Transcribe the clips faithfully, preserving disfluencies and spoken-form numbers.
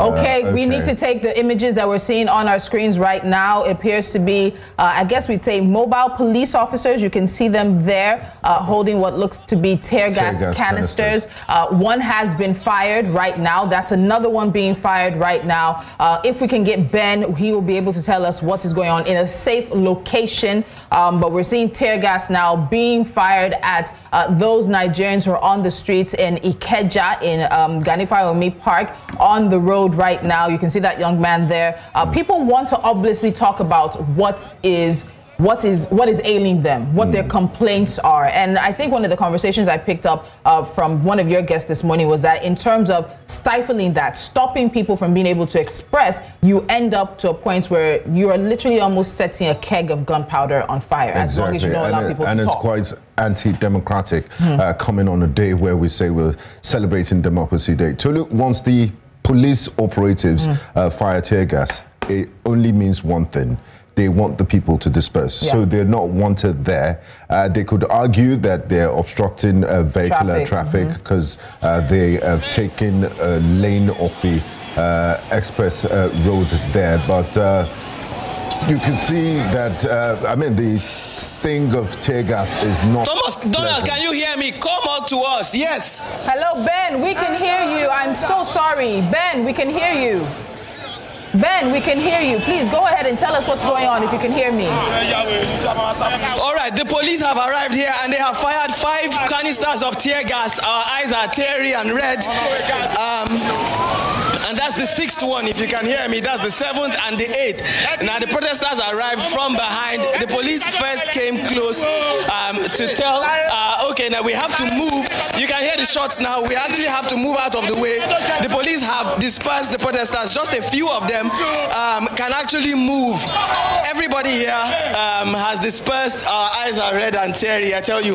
Okay, uh, okay, we need to take the images that we're seeing on our screens right now. It appears to be, uh, I guess we'd say, mobile police officers. You can see them there uh, holding what looks to be tear gas, tear gas canisters. canisters. Uh, one has been fired right now. That's another one being fired right now. Uh, if we can get Ben, he will be able to tell us what is going on in a safe location. Um, but we're seeing tear gas now being fired at uh, those Nigerians who are on the streets in Ikeja, in um, Gani Fawehinmi Park, on the road right now. You can see that young man there. Uh, people want to obviously talk about what is what is what is ailing them, what mm. their complaints are. And I think one of the conversations I picked up uh, from one of your guests this morning was that in terms of stifling that, stopping people from being able to express, you end up to a point where you are literally almost setting a keg of gunpowder on fire. Exactly. As long as you don't allow people to talk. And it's quite anti-democratic mm. uh, coming on a day where we say we're celebrating Democracy Day. Tolu, once the police operatives mm. uh, fire tear gas, it only means one thing. They want the people to disperse. Yeah. So they're not wanted there. Uh, they could argue that they're obstructing uh, vehicular traffic because mm-hmm. uh, they have taken a lane off the uh, express uh, road there. But uh, you can see that, uh, I mean, the sting of tear gas is not... Thomas, Donald, can you hear me? Come on to us, yes. Hello, Ben, we can hear you. I'm so sorry. Ben, we can hear you. Ben, we can hear you. Please go ahead and tell us what's going on if you can hear me. All right, the police have arrived here and they have fired five canisters of tear gas. Our eyes are teary and red. Um... And that's the sixth one, if you can hear me. That's the seventh and the eighth. Now, the protesters arrived from behind. The police first came close um, to tell, uh, okay, now we have to move. You can hear the shots now. We actually have to move out of the way. The police have dispersed the protesters. Just a few of them um, can actually move. Everybody here um, has dispersed. Our eyes are red and teary, I tell you.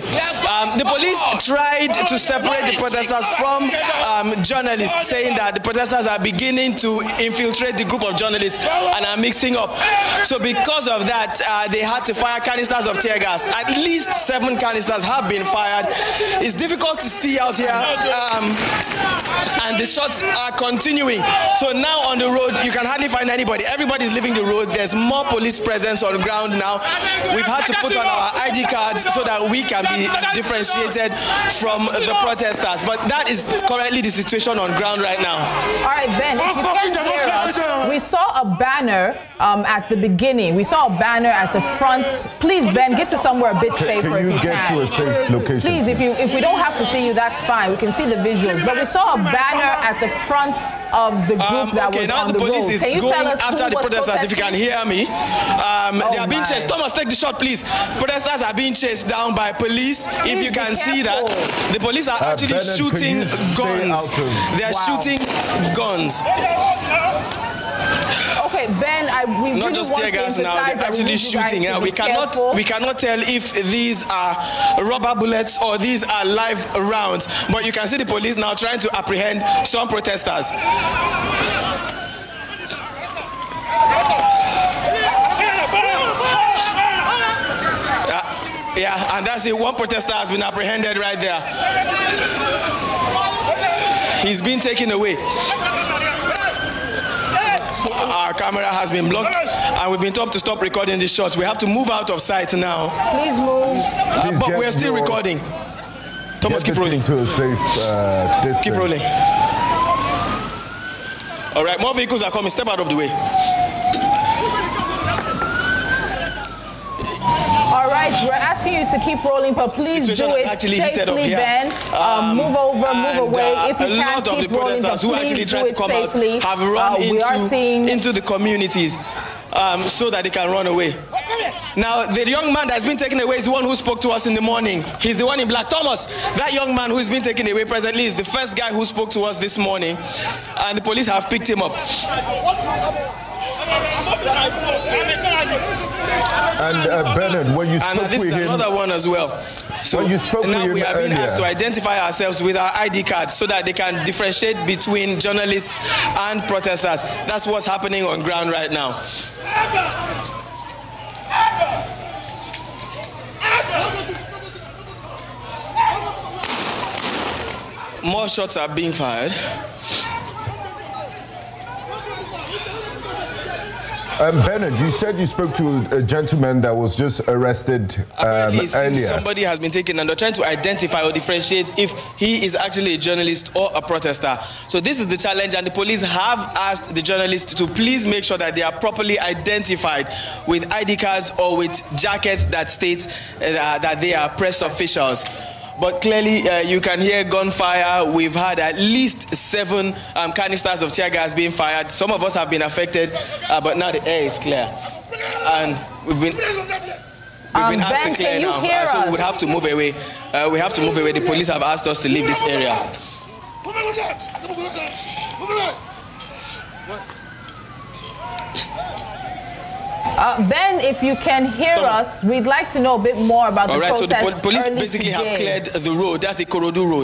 Um, the police tried to separate the protesters from um, journalists, saying that the protesters are beginning to infiltrate the group of journalists and are mixing up. So because of that, uh, they had to fire canisters of tear gas. At least seven canisters have been fired. It's difficult to see out here. Um, and the shots are continuing. So now on the road, you can hardly find anybody. Everybody's leaving the road. There's more police presence on ground now. We've had to put on our I D cards so that we can be differentiated from the protesters. But that is currently the situation on ground right now. All right. Ben, if you can hear us, we saw a banner um, at the beginning. We saw a banner at the front. Please, Ben, get to somewhere a bit safer. Can you, if you get can. to a safe location? Please, if you if we don't have to see you, that's fine. We can see the visuals. But we saw a banner at the front of the group um, that okay, was now on the, the police road. Is can you going tell us after the protesters, protesting? If you can hear me. Um, oh they are my. being chased. Thomas, take the shot, please. Protesters are being chased down by police. Please if you can careful. see that, the police are uh, actually Bennett, shooting guns. They are wow. shooting guns. Okay, Ben, I we not really just tear gas now, they're actually shooting. Yeah, we cannot careful. we cannot tell if these are rubber bullets or these are live rounds, but you can see the police now trying to apprehend some protesters. Yeah, yeah, and that's it. One protester has been apprehended right there. He's been taken away. Our camera has been blocked, and we've been told to stop recording this shot. We have to move out of sight now. Please move. Please uh, but we're still recording. Thomas, keep rolling. To a safe, uh, keep rolling. All right, more vehicles are coming. Step out of the way. All right, we're asking you to keep rolling, but please Situation do it actually safely, Ben. Um, um, move over, move and, away. Uh, if you a can, lot keep of the rolling, protesters who actually tried to come safely. out have run uh, into, seeing... into the communities um, so that they can run away. Now, the young man that's been taken away is the one who spoke to us in the morning. He's the one in black. Thomas, that young man who's been taken away presently is the first guy who spoke to us this morning, and the police have picked him up. And uh, Bernard, when you spoke and this with is him, another one as well. So you spoke now with we have been earlier. asked to identify ourselves with our I D cards so that they can differentiate between journalists and protesters. That's what's happening on ground right now. More shots are being fired. Um, Bernard, you said you spoke to a gentleman that was just arrested um, earlier. Somebody has been taken and they're trying to identify or differentiate if he is actually a journalist or a protester. So this is the challenge, and the police have asked the journalists to please make sure that they are properly identified with I D cards or with jackets that state uh, that they are press officials. But clearly, uh, you can hear gunfire. We've had at least seven um, canisters of tear gas being fired. Some of us have been affected, uh, but now the air is clear. And we've been, we've been asked to clear now. Uh, so we would have to move away. Uh, we have to move away. The police have asked us to leave this area. Uh, Ben, if you can hear Thomas. us, we'd like to know a bit more about All the right, protest. All right, so the po police basically today. have cleared the road. That's the Korodu road.